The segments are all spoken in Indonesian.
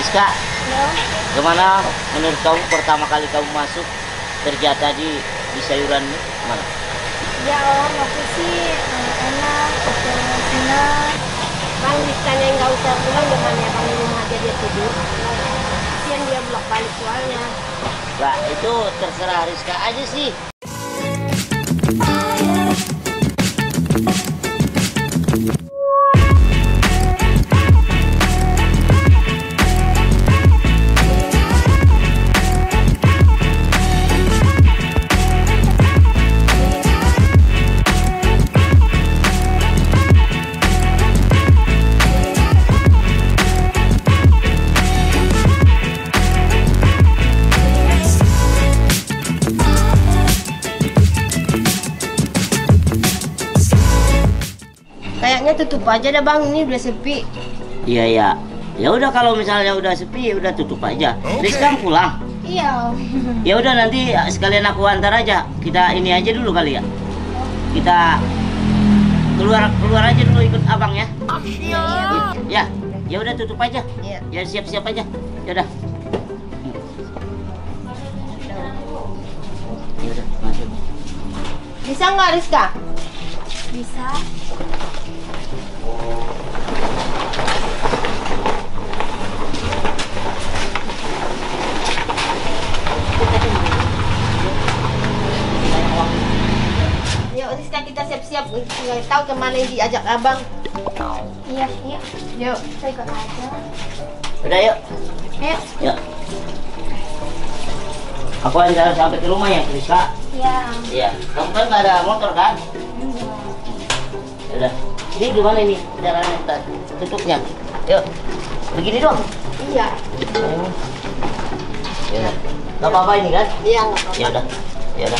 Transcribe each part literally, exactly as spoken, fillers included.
Rizka, ya. Gimana menurut kamu pertama kali kamu masuk kerja tadi di sayuran ini? Gimana? Ya awal waktu sih enak, senang. Bang Rizkanya nggak usah pulang, gimana ya, Bang, di rumah aja dia tidur. Siang dia bolak balik soalnya. Nah itu terserah Rizka aja sih. Kayaknya tutup aja dah, Bang, ini udah sepi. Iya ya. Ya udah kalau misalnya udah sepi udah tutup aja. Rizka pulang. Iya. Ya udah nanti sekalian aku antar aja. Kita ini aja dulu kali ya. Kita keluar keluar aja dulu ikut abang ya. Iya. Ya. Ya udah tutup aja. Iya. Ya siap-siap aja. Ya udah. Ya udah masuk. Bisa nggak Rizka? Bisa. Kita siap-siap, nggak tahu kemana yang diajak abang. Iya, yuk. Yuk, kita ikut aja. Udah yuk. Ayo. Yuk. Aku antar sampai ke rumah ya, Rizka. Iya. Iya. Kamu kan nggak ada motor kan? Iya. Udah. Ini gimana ini jalannya tadi? Tutupnya. Yuk. Begini dong. Iya. Ya. Nggak apa-apa ini kan? Iya. Nggak apa-apa. Ya udah. Ya udah.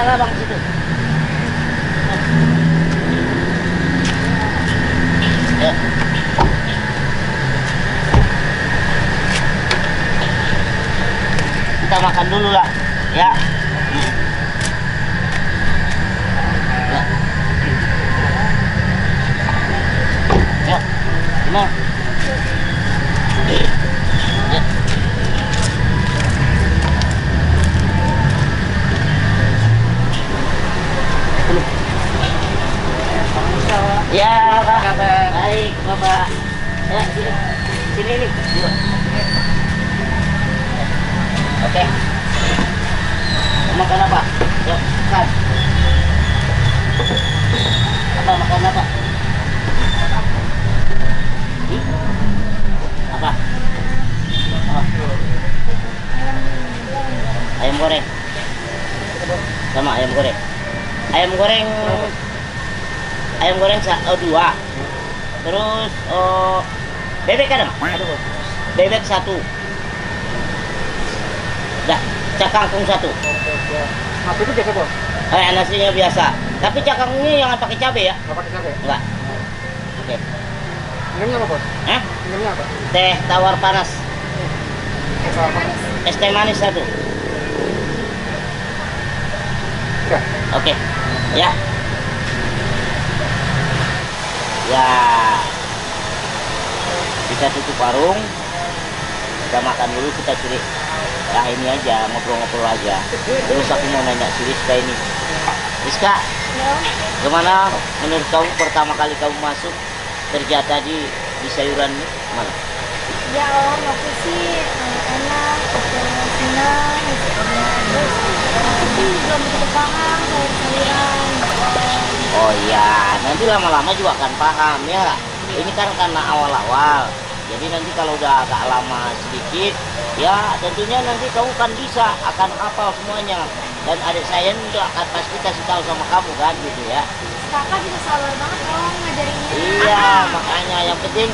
Nah, bang situ. Ya. Kita makan dulu lah, ya. Ya. Ya. Gimana? Ya, Pak. Kabar. Baik, Bapak. Ya, sini. Sini nih. Oke. Makan apa? Ya, makan. Apa makan apa? Hmm? Apa? Apa? Ayam goreng. Sama ayam goreng. Ayam goreng ayam goreng satu dua, terus oh, bebek ada nggak? Bebek satu, dah cak kangkung satu. Nasi itu biasa, Bos? Eh nasinya biasa, tapi cak kangkungnya yang pakai cabai ya? Nggak pakai cabai? Nggak. Oke. Okay. Minumnya apa, Bos? Eh? Minumnya apa? Teh tawar panas. Teh tawar panas. Es teh manis satu. Oke. Okay. Ya. Ya, kita tutup warung, kita makan dulu, kita curi. Nah ini aja, ngobrol-ngobrol aja. Terus aku mau nanya si Rizka ini. Rizka, ya. Gimana menurut kamu pertama kali kamu masuk kerja tadi di sayuran ini? Gimana? Ya awal waktu sih enak, senang. Terus tapi belum begitu paham sayuran. Oh iya, nanti lama-lama juga akan paham ya. Ini kan karena awal-awal. Jadi nanti kalau udah agak lama sedikit, ya tentunya nanti kamu kan bisa, akan hafal semuanya. Dan adik saya juga akan pasti kasih tahu sama kamu kan gitu ya. Kakak bisa sabar banget kalau ngajarinnya. Iya, makanya yang penting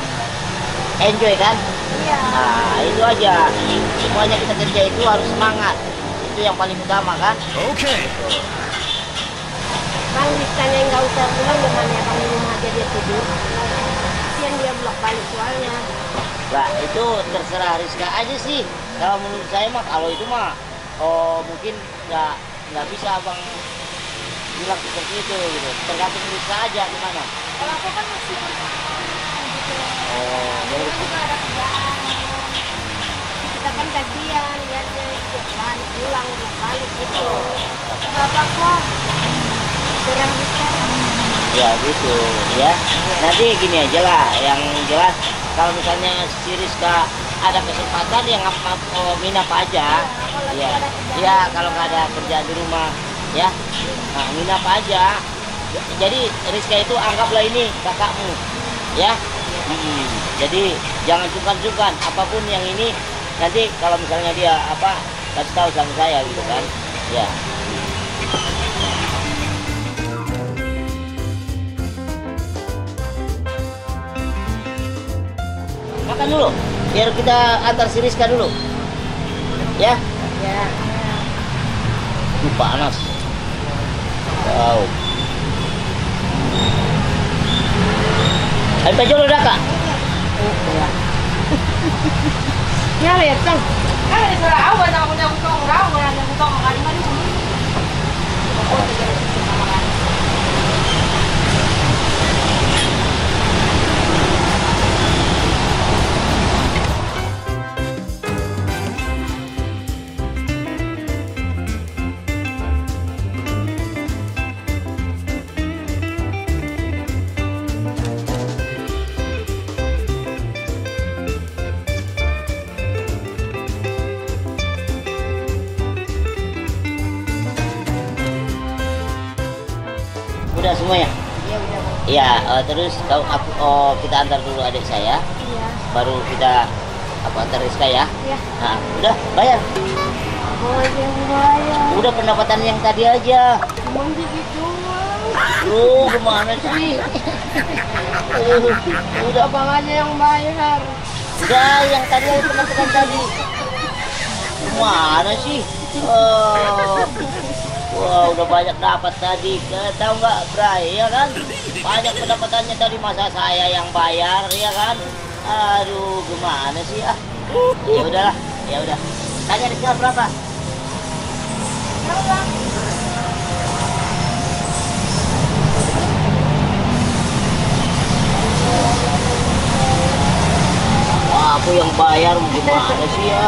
enjoy kan. Iya. Nah itu aja. Semuanya kita kerja itu harus semangat. Itu yang paling utama kan. Oke. Okay. Bang, ditanya nggak usah pulang gimana ya, Bang, minum aja dia tidur. Kasian dia bolak balik soalnya. Mbak, itu terserah Rizka aja sih. Kalau menurut saya mah, kalau itu mah, oh mungkin nggak nggak bisa Abang bilang seperti itu gitu. Tergantung Rizka aja gimana. Kalau aku kan masih gitu. Oh, jadi juga ada kerjaan. Kita kan kajian, ya jalan pulang bolak balik gitu. Bapak kok kurang besar. Ya gitu, ya. Nanti gini aja lah, yang jelas. Kalau misalnya si Rizka ada kesempatan yang apa minum apa aja, ya, ya kalau nggak ada kerjaan di rumah, ya, nah, minum apa aja. Jadi Rizka itu anggaplah ini kakakmu, ya. Hmm, jadi jangan sungkan-sungkan apapun yang ini. Nanti kalau misalnya dia apa kasih tahu sama saya gitu kan, ya. Makan dulu, biar kita antar si Rizka dulu, ya? Ya. Duh, panas. Wow. Ayo baju lu dah, Kak? Ya. Ya, lihat, Kang. Kan ada suara awan, aku nyangkut orang, aku nyangkut orang, kali mana itu? Semua ya? Iya, udah. Iya, uh, terus kau, aku, oh, kita antar dulu adik saya. Iya. Baru kita apa antar Rizka ya? Iya. Nah, udah bayar. Boleh bayar. Udah pendapatan yang tadi aja. Cuman gitu doang. Lu kemana sih? Udah Abang aja yang bayar. Udah yang tadi teman-teman tadi. Kemana sih? Oh. Wah, wow, udah banyak dapat tadi, tahu nggak, Bray, ya kan? Banyak pendapatannya tadi, masa saya yang bayar, ya kan? Aduh, gimana sih, ah? Ya udahlah, ya udah. Tanya di sini berapa? Berapa? Wah, aku yang bayar, gimana sih, ya?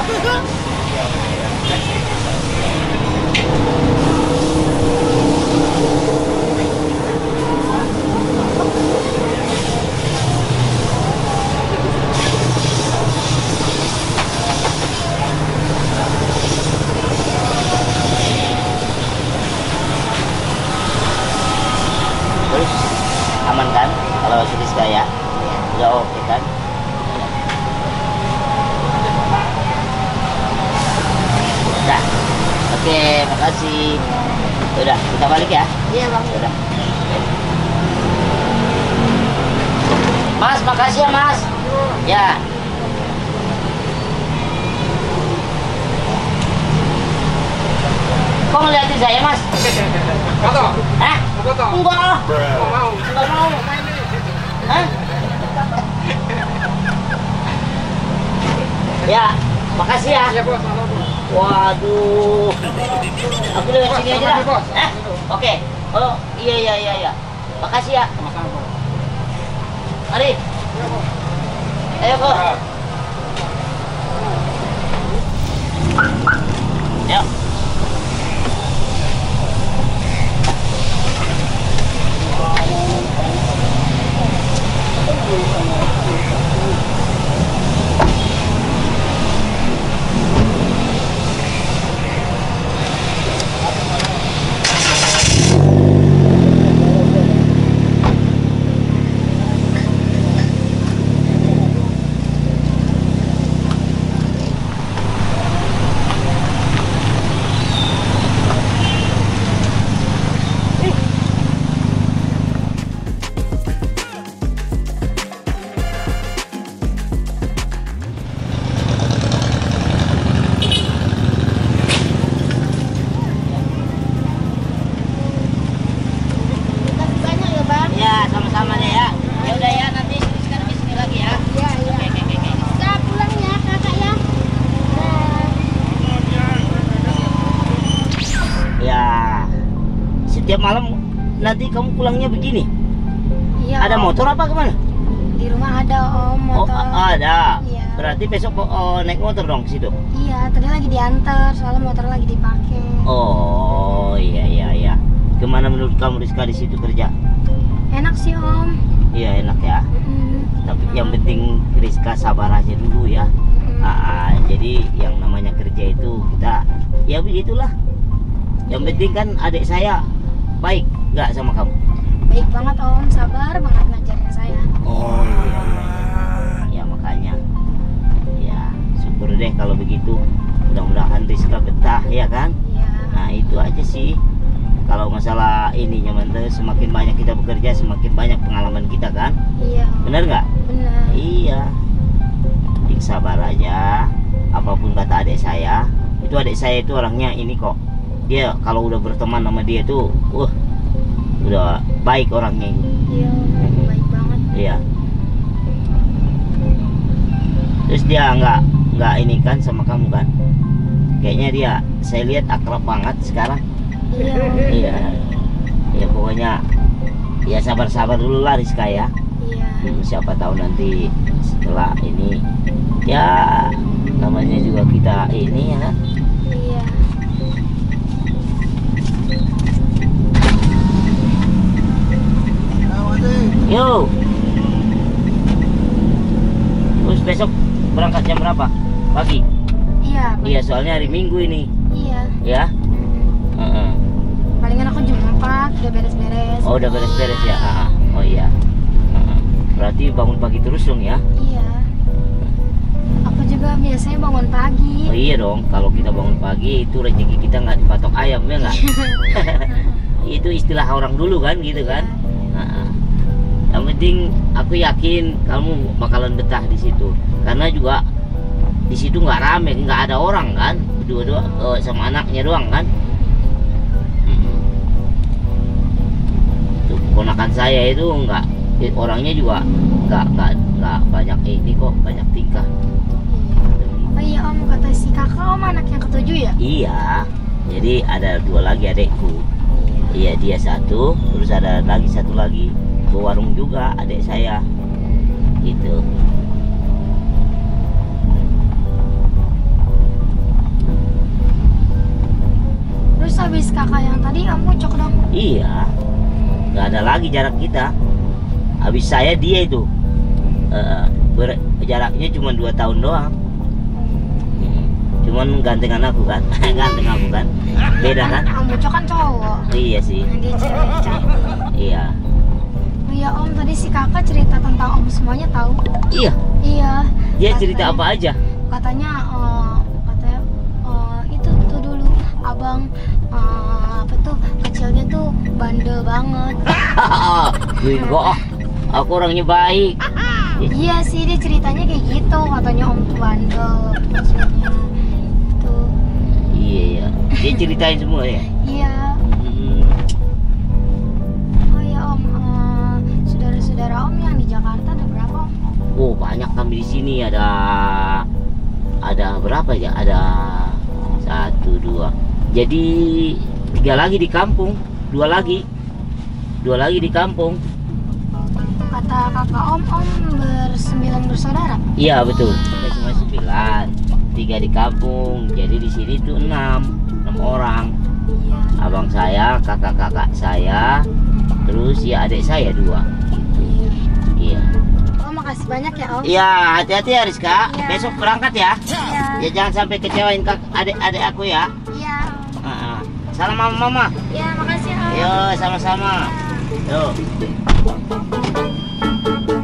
Aman kan kalau sudah saya udah oke kan. Udah oke, makasih. Udah kita balik ya. Iya Bang, udah Mas, makasih ya Mas ya. Kok ngeliatin saya Mas? Foto? Hah? Foto? Enggak. Enggak mau. Enggak mau. Hah? Ya, makasih ya. Iya, Bos. Waduh. Aku lewat sini aja lah. Eh? Oke. Oh, iya iya iya iya. Makasih ya. Sama-sama, Bos. Mari. Iya, Bos. Ayo, Bos. Ayo. nanti kamu pulangnya begini? Iya, ada Om. Motor apa kemana? Di rumah ada Om, motor. Oh, ada. Iya. Berarti besok oh, naik motor dong ke situ? Iya, tadi lagi diantar, soalnya motor lagi dipakai. Oh, iya iya iya. Gimana menurut kamu Rizka di situ kerja? Enak sih Om. Iya, enak ya. Mm-hmm. Tapi yang penting Rizka sabar aja dulu ya. Mm-hmm. Aa, jadi yang namanya kerja itu kita ya begitulah. Yang penting kan adik saya baik nggak sama kamu? Baik banget Om, sabar banget ngajarin saya. Oh iya, iya, iya. Ya makanya ya syukur deh kalau begitu, mudah-mudahan Rizka betah ya kan? Iya. Nah itu aja sih, kalau masalah ini nyaman tuh semakin banyak kita bekerja semakin banyak pengalaman kita kan? Iya. Bener nggak? Bener. Iya. Jadi sabar aja, apapun kata adik saya, itu adik saya itu orangnya ini kok. Dia kalau udah berteman sama dia tuh, wah, udah baik orangnya. Iya, baik banget. Iya. Terus dia nggak nggak ini kan sama kamu kan? Kayaknya dia, saya lihat akrab banget sekarang. Iya. Iya. Ya pokoknya, ya sabar-sabar dulu lah Rizka ya. Iya. Siapa tahu nanti setelah ini, ya namanya juga kita ini ya. Yo, terus besok berangkat jam berapa? Pagi? Iya. Iya, soalnya hari Minggu ini. Iya. Ya? Mm. Uh-uh. Palingan aku jam empat udah beres-beres. Oh, udah beres-beres ya. Uh-uh. Oh iya. Uh-uh. Berarti bangun pagi terus dong ya? Iya. Aku juga biasanya bangun pagi. Oh iya dong. Kalau kita bangun pagi itu rezeki kita nggak dipatok ayam ya nggak? Itu istilah orang dulu kan, gitu kan? Iya. Uh-uh. Yang penting aku yakin kamu bakalan betah di situ, karena juga di situ nggak rame, nggak ada orang kan, berdua-dua uh, sama anaknya doang kan. Tuh keponakan saya itu nggak, orangnya juga nggak nggak nggak banyak ini kok, banyak tingkah. Oh iya Om, kata si kakak Om anak yang ketujuh ya? Iya, jadi ada dua lagi adekku. Iya, dia satu, terus ada lagi satu lagi. Ke warung juga adik saya gitu. Terus habis kakak yang tadi kamu cok dong? Iya, nggak ada lagi jarak kita. Habis saya dia itu uh, jaraknya cuma dua tahun doang, cuman gantengan aku kan. Ganteng aku kan, beda kan? Kamu cok kan cowok. Iya sih. Dia cewek cantik. Iya. Iya Om, tadi si kakak cerita tentang Om semuanya tahu? Iya. Iya. Dia katanya, cerita apa aja? Katanya, uh, katanya uh, itu tuh dulu abang uh, apa tuh kecilnya tuh bandel banget. Gue kok, aku orangnya baik. Iya sih, dia ceritanya kayak gitu, katanya Om tuh bandel kecilnya itu. Iya ya. Dia ceritain semua ya? Iya. Saudara Om yang di Jakarta ada berapa Om? Oh banyak, kami di sini ada ada berapa ya? Ada satu dua. Jadi tiga lagi di kampung, dua lagi, dua lagi di kampung. Kata kakak Om, Om bersembilan bersaudara? Iya betul, kita cuma sembilan, tiga di kampung. Jadi di sini tuh enam, enam orang. Iya. Abang saya, kakak-kakak saya, terus ya adik saya dua. Iya. Oh, makasih banyak ya Om. Iya, hati-hati ya Rizka. Iya. Besok berangkat ya. Iya. Ya jangan sampai kecewain adik-adik aku ya. Iya. Uh-uh. Salam mama mama. Iya, makasih Om. Yo, sama-sama. Yo.